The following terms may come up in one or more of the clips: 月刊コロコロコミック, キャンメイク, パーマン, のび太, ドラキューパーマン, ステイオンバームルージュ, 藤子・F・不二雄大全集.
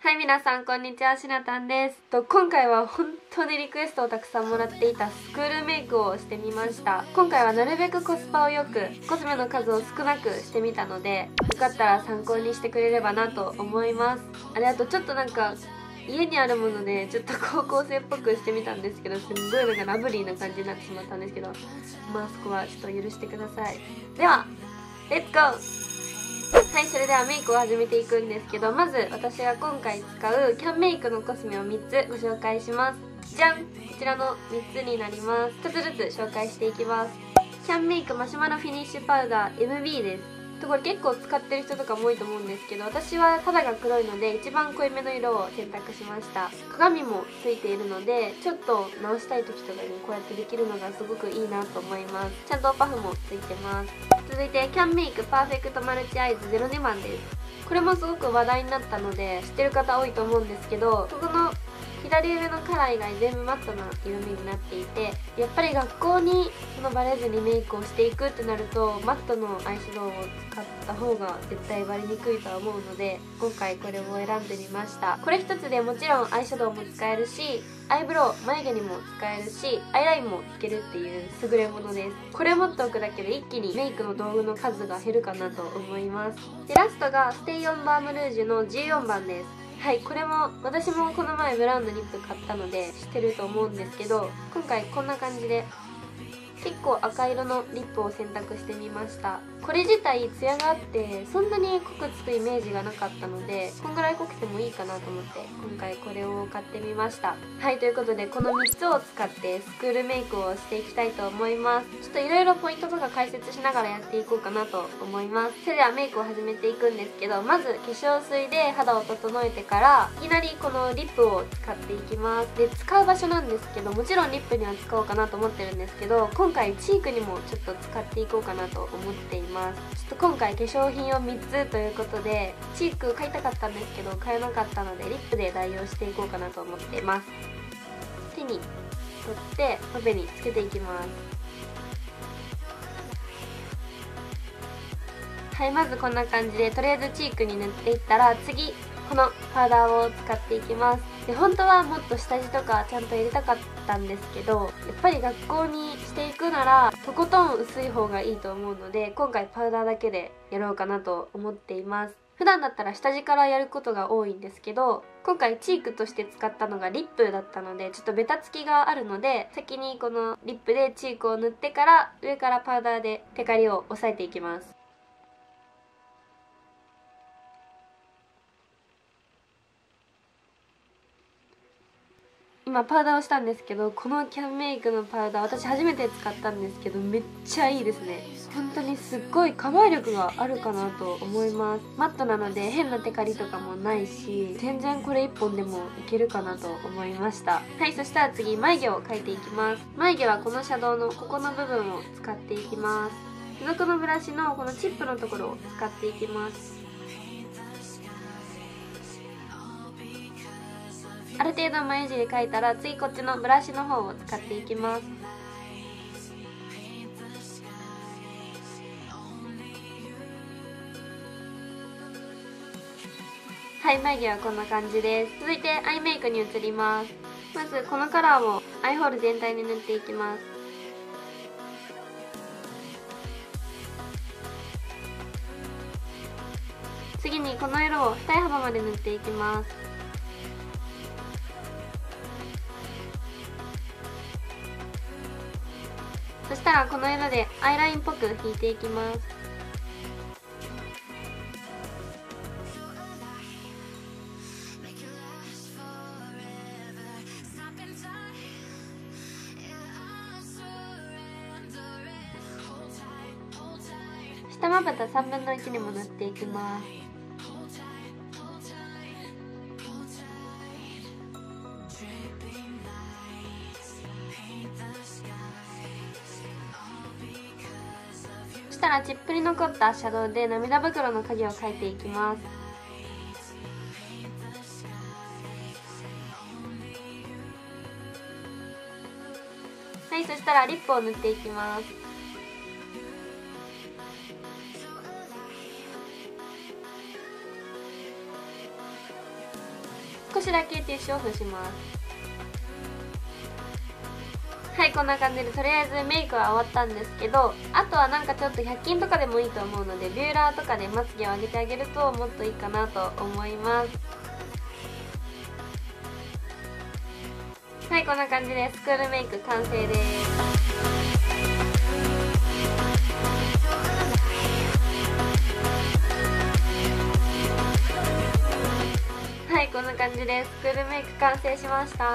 はい、皆さんこんにちは、しなたんです。今回は本当にリクエストをたくさんもらっていたスクールメイクをしてみました。今回はなるべくコスパを良く、コスメの数を少なくしてみたので、よかったら参考にしてくれればなと思います。あとちょっとなんか家にあるものでちょっと高校生っぽくしてみたんですけど、すんごいなんかラブリーな感じになってしまったんですけど、まあそこはちょっと許してください。ではレッツゴー。はい、それではメイクを始めていくんですけど、まず私が今回使うキャンメイクのコスメを3つご紹介します。じゃん、こちらの3つになります。1つずつ紹介していきます。キャンメイクマシュマロフィニッシュパウダー MB です。これ結構使ってる人とかも多いと思うんですけど、私は肌が黒いので一番濃いめの色を選択しました。鏡もついているので、ちょっと直したい時とかにこうやってできるのがすごくいいなと思います。ちゃんとパフもついてます。続いてキャンメイクパーフェクトマルチアイズ02番です。これもすごく話題になったので知ってる方多いと思うんですけど、ここの左上のカラー以外全部マットな色味になっていて、やっぱり学校にバレずにメイクをしていくってなると、マットのアイシャドウを使った方が絶対バレにくいとは思うので、今回これを選んでみました。これ一つでもちろんアイシャドウも使えるし、アイブロウ、眉毛にも使えるし、アイラインもつけるっていう優れものです。これ持っておくだけで一気にメイクの道具の数が減るかなと思います。でラストがステイオンバームルージュの14番です。はい、これも私もこの前ブラウンのリップ買ったので知ってると思うんですけど、今回こんな感じで結構赤色のリップを選択してみました。これ自体ツヤがあってそんなに濃くつくイメージがなかったので、こんぐらい濃くてもいいかなと思って今回これを買ってみました。はい、ということでこの3つを使ってスクールメイクをしていきたいと思います。ちょっといろいろポイントとか解説しながらやっていこうかなと思います。それではメイクを始めていくんですけど、まず化粧水で肌を整えてから、いきなりこのリップを使っていきます。で使う場所なんですけど、もちろんリップには使おうかなと思ってるんですけど、今回チークにもちょっと使っていこうかなと思っています。ちょっと今回化粧品を3つということで、チーク買いたかったんですけど買えなかったのでリップで代用していこうかなと思っています。手に取ってパフェにつけていきます。はい、まずこんな感じでとりあえずチークに塗っていったら、次このパウダーを使っていきます。で本当はもっと下地とかちゃんと入れたかったんですけど、やっぱり学校にしていくならとことん薄い方がいいと思うので、今回パウダーだけでやろうかなと思っています。普段だったら下地からやることが多いんですけど、今回チークとして使ったのがリップだったので、ちょっとベタつきがあるので、先にこのリップでチークを塗ってから、上からパウダーでテカリを押さえていきます。今パウダーをしたんですけど、このキャンメイクのパウダー私初めて使ったんですけど、めっちゃいいですね。本当にすっごいカバー力があるかなと思います。マットなので変なテカリとかもないし、全然これ1本でもいけるかなと思いました。はい、そしたら次眉毛を描いていきます。眉毛はこのシャドウのここの部分を使っていきます。付属のブラシのこのチップのところを使っていきます。ある程度眉尻描いたら、次こっちのブラシの方を使っていきます。はい、眉毛はこんな感じです。続いてアイメイクに移ります。まずこのカラーをアイホール全体に塗っていきます。次にこの色を二重幅まで塗っていきます。そしたらこの色でアイラインっぽく引いていきます。下まぶた3分の1にも塗っていきます。そしたらちっぷり残ったシャドウで涙袋の影を描いていきます。はい、そしたらリップを塗っていきます。少しだけティッシュオフします。はい、こんな感じでとりあえずメイクは終わったんですけど、あとはなんかちょっと100均とかでもいいと思うのでビューラーとかでまつげを上げてあげるともっといいかなと思います。はい、こんな感じでスクールメイク完成です。はい、こんな感じでスクールメイク完成しました。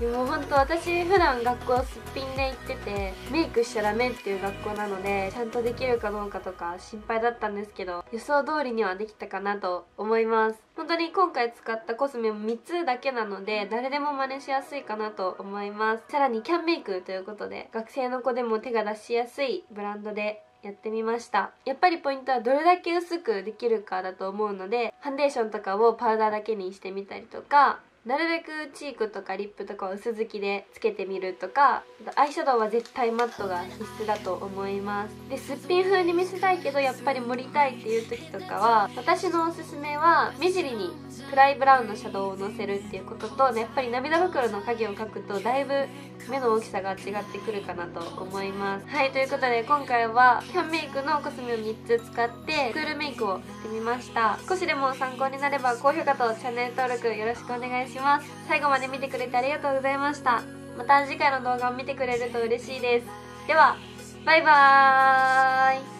もうほんと私普段学校すっぴんで行ってて、メイクしちゃダメっていう学校なのでちゃんとできるかどうかとか心配だったんですけど、予想通りにはできたかなと思います。本当に今回使ったコスメも3つだけなので誰でも真似しやすいかなと思います。さらにキャンメイクということで学生の子でも手が出しやすいブランドでやってみました。やっぱりポイントはどれだけ薄くできるかだと思うので、ファンデーションとかをパウダーだけにしてみたりとか、なるべくチークとかリップとかを薄付きでつけてみるとか、アイシャドウは絶対マットが必須だと思います。ですっぴん風に見せたいけどやっぱり盛りたいっていう時とかは、私のおすすめは目尻に暗いブラウンのシャドウをのせるっていうことと、やっぱり涙袋の影を描くとだいぶ目の大きさが違ってくるかなと思います。はい、ということで今回はキャンメイクのコスメを3つ使ってスクールメイクをしてみました。少しでも参考になれば高評価とチャンネル登録よろしくお願いします。最後まで見てくれてありがとうございました。また次回の動画を見てくれると嬉しいです。ではバイバーイ。